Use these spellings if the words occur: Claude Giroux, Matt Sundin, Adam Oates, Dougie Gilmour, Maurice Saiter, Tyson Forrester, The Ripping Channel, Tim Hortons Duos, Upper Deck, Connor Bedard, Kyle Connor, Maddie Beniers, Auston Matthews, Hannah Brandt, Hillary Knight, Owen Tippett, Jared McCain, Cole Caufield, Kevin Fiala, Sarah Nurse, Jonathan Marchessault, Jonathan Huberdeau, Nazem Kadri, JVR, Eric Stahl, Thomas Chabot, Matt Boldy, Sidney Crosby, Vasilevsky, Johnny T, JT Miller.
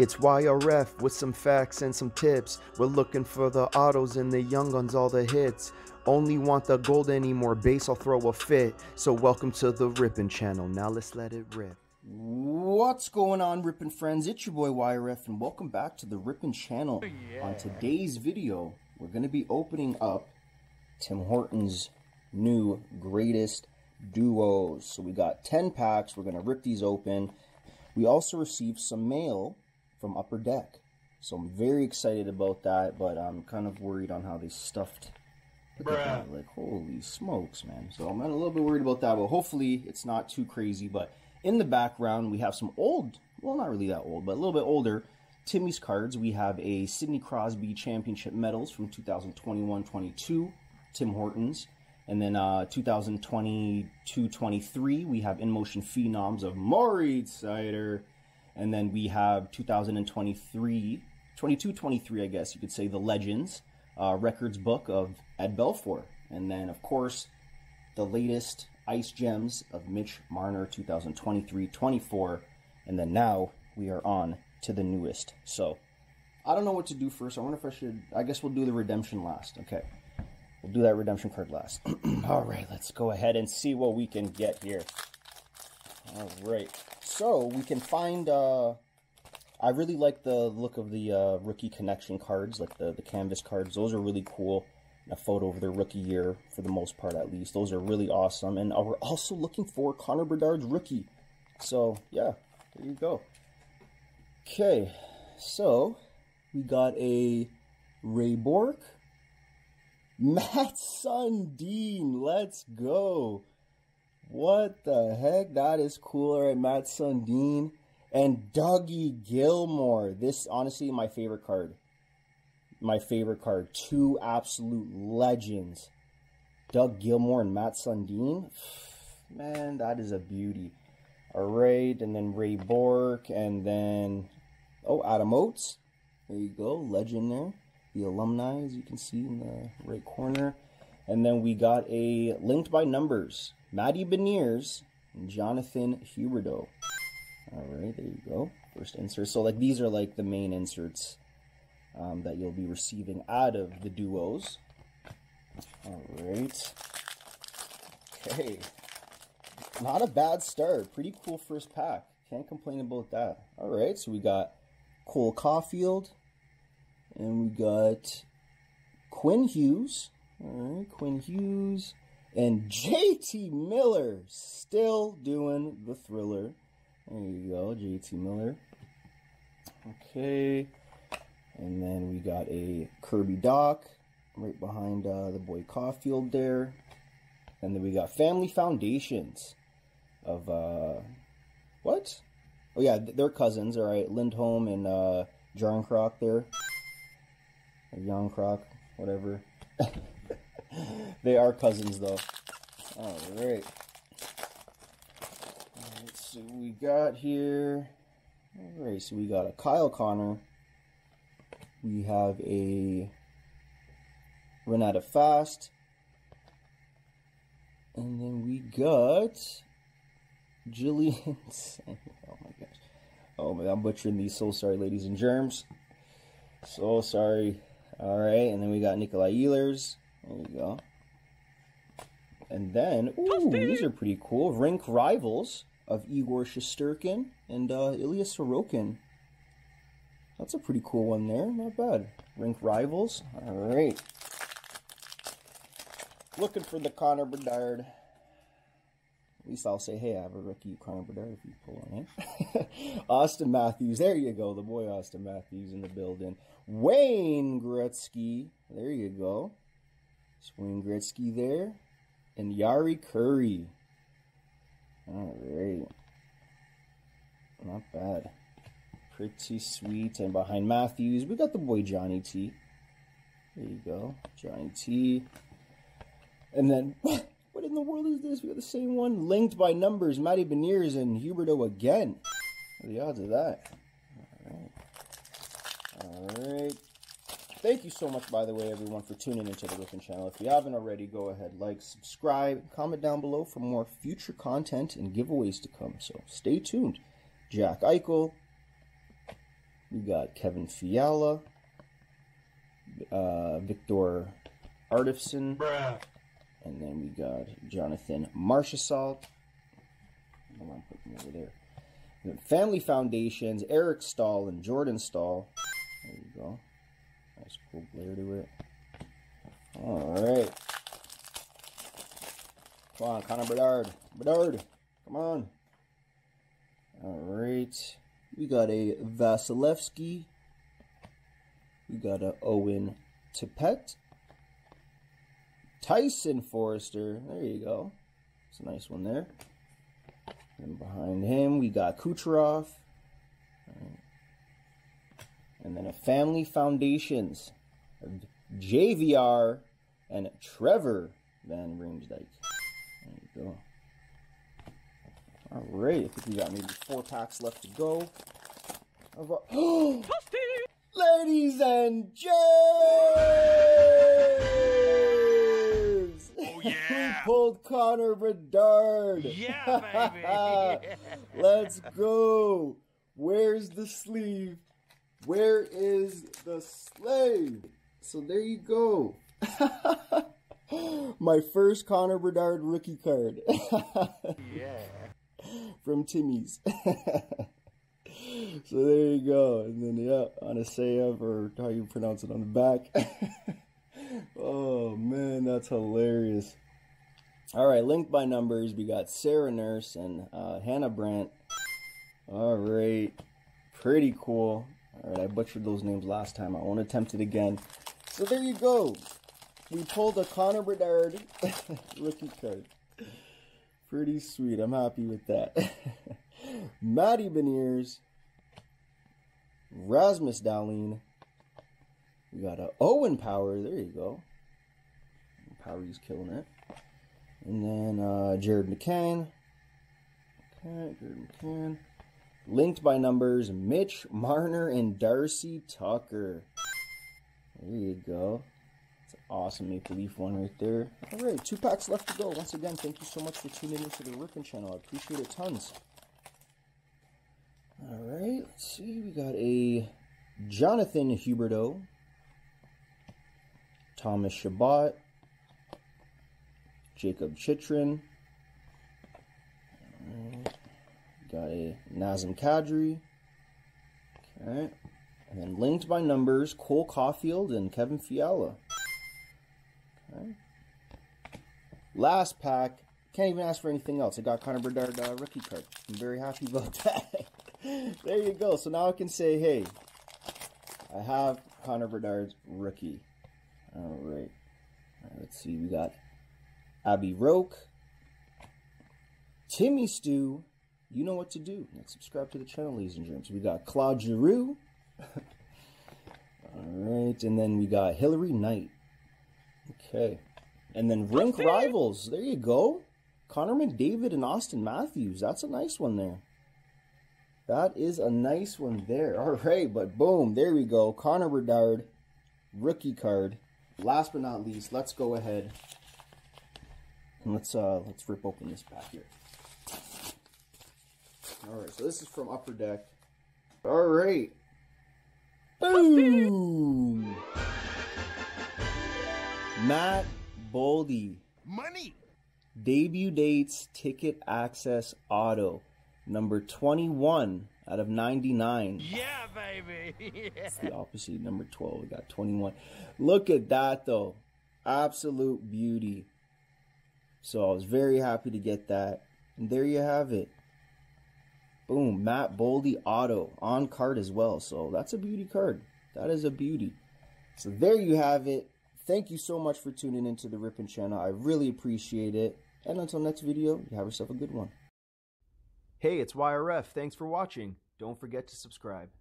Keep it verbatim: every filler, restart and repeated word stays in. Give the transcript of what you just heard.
It's Y R F with some facts and some tips. We're looking for the autos and the young guns, all the hits. Only want the gold anymore, base I'll throw a fit. So welcome to the Ripping Channel, now let's let it rip. What's going on, Ripping friends? It's your boy Y R F and welcome back to the Ripping Channel. Yeah. On today's video, we're going to be opening up Tim Hortons' new greatest duos. So we got ten packs, we're going to rip these open. We also received some mail from Upper Deck, so I'm very excited about that, but I'm kind of worried on how they stuffed. Look at that, like, holy smokes, man. So I'm a little bit worried about that, but hopefully it's not too crazy. But in the background, we have some old, well, not really that old, but a little bit older Timmy's cards. We have a Sidney Crosby championship medals from two thousand twenty-one twenty-two, Tim Hortons. And then uh, two thousand twenty-two twenty-three, we have In Motion Phenoms of Maurice Saiter. And then we have two thousand twenty-three, twenty-two twenty-three, I guess you could say, the Legends uh, Records book of Ed Belfour. And then, of course, the latest Ice Gems of Mitch Marner, two thousand twenty-three twenty-four. And then now we are on to the newest. So I don't know what to do first. I wonder if I should, I guess we'll do the redemption last. Okay, we'll do that redemption card last. All right, let's go ahead and see what we can get here. All right. So we can find, uh, I really like the look of the uh, rookie connection cards, like the, the canvas cards. Those are really cool. A photo of their rookie year, for the most part at least. Those are really awesome. And we're also looking for Connor Bedard's rookie. So, yeah, there you go. Okay, so we got a Ray Bork. Matt Sundin, let's go. What the heck? That is cool. All right, Matt Sundin and Dougie Gilmour. This, honestly, my favorite card. My favorite card. Two absolute legends. Doug Gilmour and Matt Sundin. Man, that is a beauty. All right, and then Ray Bork, and then, oh, Adam Oates. There you go, legend there. The alumni, as you can see in the right corner. And then we got a linked by numbers. Maddie Beniers and Jonathan Huberdeau. All right, there you go. First insert. So, like, these are, like, the main inserts um, that you'll be receiving out of the duos. All right. Okay. Not a bad start. Pretty cool first pack. Can't complain about that. All right, so we got Cole Caufield. And we got Quinn Hughes. All right, Quinn Hughes. And J T Miller, still doing the thriller. There you go, J T Miller. Okay. And then we got a Kirby Doc right behind uh, the boy Caufield there. And then we got Family Foundations of, uh, what? Oh, yeah, they're cousins, all right. Lindholm and uh, Jarn Croc there. Or Jarn Croc, whatever. They are cousins, though. All right. Let's see what we got here. All right, so we got a Kyle Connor. We have a Renata Fast. And then we got Jillian. Oh, my gosh. Oh, man, I'm butchering these. So sorry, ladies and germs. So sorry. All right, and then we got Nikolai Ehlers. There we go. And then, ooh, these are pretty cool. Rink Rivals of Igor Shesterkin and uh, Ilya Sorokin. That's a pretty cool one there. Not bad. Rink Rivals. All right. Looking for the Connor Bedard. At least I'll say, hey, I have a rookie Connor Bedard if you pull on it. Auston Matthews. There you go. The boy Auston Matthews in the building. Wayne Gretzky. There you go. Wayne Gretzky there, and Yari Curry. All right, not bad, pretty sweet. And behind Matthews, we got the boy Johnny T. There you go, Johnny T. And then, what in the world is this? We got the same one, linked by numbers, Maddie Beniers and Huberdeau again. What are the odds of that? All right, all right. Thank you so much, by the way, everyone, for tuning into the Ripping Channel. If you haven't already, go ahead, like, subscribe, comment down below for more future content and giveaways to come. So stay tuned. Jack Eichel, We got Kevin Fiala, uh, Victor Artifson, Bruh. and then we got Jonathan Marchessault. I want to put him over there. And then Family Foundations, Eric Stahl and Jordan Stahl. There you go. Nice cool glare to it. Alright. Come on, Connor Bedard. Bedard, come on. Alright. We got a Vasilevsky. We got a Owen Tippett. Tyson Forrester. There you go. It's a nice one there. And behind him, we got Kucherov. Right. And then a Family Foundations of J V R and Trevor Van Riemsdyk. There you go. All right, I think we got maybe four packs left to go. Oh, ladies and gents! Oh yeah! We pulled Connor Bedard. Yeah, baby. Yeah. Let's go. Where's the sleeve? Where is the sleeve? So there you go. My first Connor Bedard rookie card. Yeah. From Timmy's. So there you go. And then, yeah, Anaseyev, or how you pronounce it, on the back. Oh, man, that's hilarious. All right, linked by numbers. We got Sarah Nurse and uh, Hannah Brandt. All right, pretty cool. All right, I butchered those names last time. I won't attempt it again. So there you go. We pulled a Connor Bedard rookie card. Pretty sweet. I'm happy with that. Maddie Beniers. Rasmus Dahlin. We got a Owen Power. There you go. Power's killing it. And then uh, Jared McCain. Okay, Jared McCain. Linked by numbers, Mitch Marner and Darcy Tucker. There you go. Awesome Maple Leaf one right there. Alright, two packs left to go. Once again, thank you so much for tuning into the Ripping Channel. I appreciate it tons. Alright, let's see. We got a Jonathan Huberdeau. Thomas Chabot. Jacob Chitrin. Right. We got a Nazem Kadri. Okay. And then linked by numbers, Cole Caufield and Kevin Fiala. Right. Last pack. Can't even ask for anything else. I got Connor Bedard uh, rookie card. I'm very happy about that. There you go. So now I can say, hey, I have Connor Bedard's rookie. All right. All right. Let's see. We got Abby Roque, Timmy Stew. You know what to do. Let's subscribe to the channel, ladies and gents. We got Claude Giroux. All right. And then we got Hillary Knight. Okay, and then rink rivals. There you go. Connor McDavid and Auston Matthews. That's a nice one there. That is a nice one there. All right, but boom, there we go. Connor Bedard, rookie card. Last but not least, let's go ahead and let's uh let's rip open this pack here. All right, so this is from Upper Deck. All right, boom. Matt Boldy. Money. Debut dates, ticket access auto. Number twenty-one out of ninety-nine. Yeah, baby. Yeah. It's the opposite. Number twelve. We got twenty-one. Look at that, though. Absolute beauty. So I was very happy to get that. And there you have it. Boom. Matt Boldy auto. On card as well. So that's a beauty card. That is a beauty. So there you have it. Thank you so much for tuning into the Ripping Channel. I really appreciate it. And until next video, you have yourself a good one. Hey, it's Y R F. Thanks for watching. Don't forget to subscribe.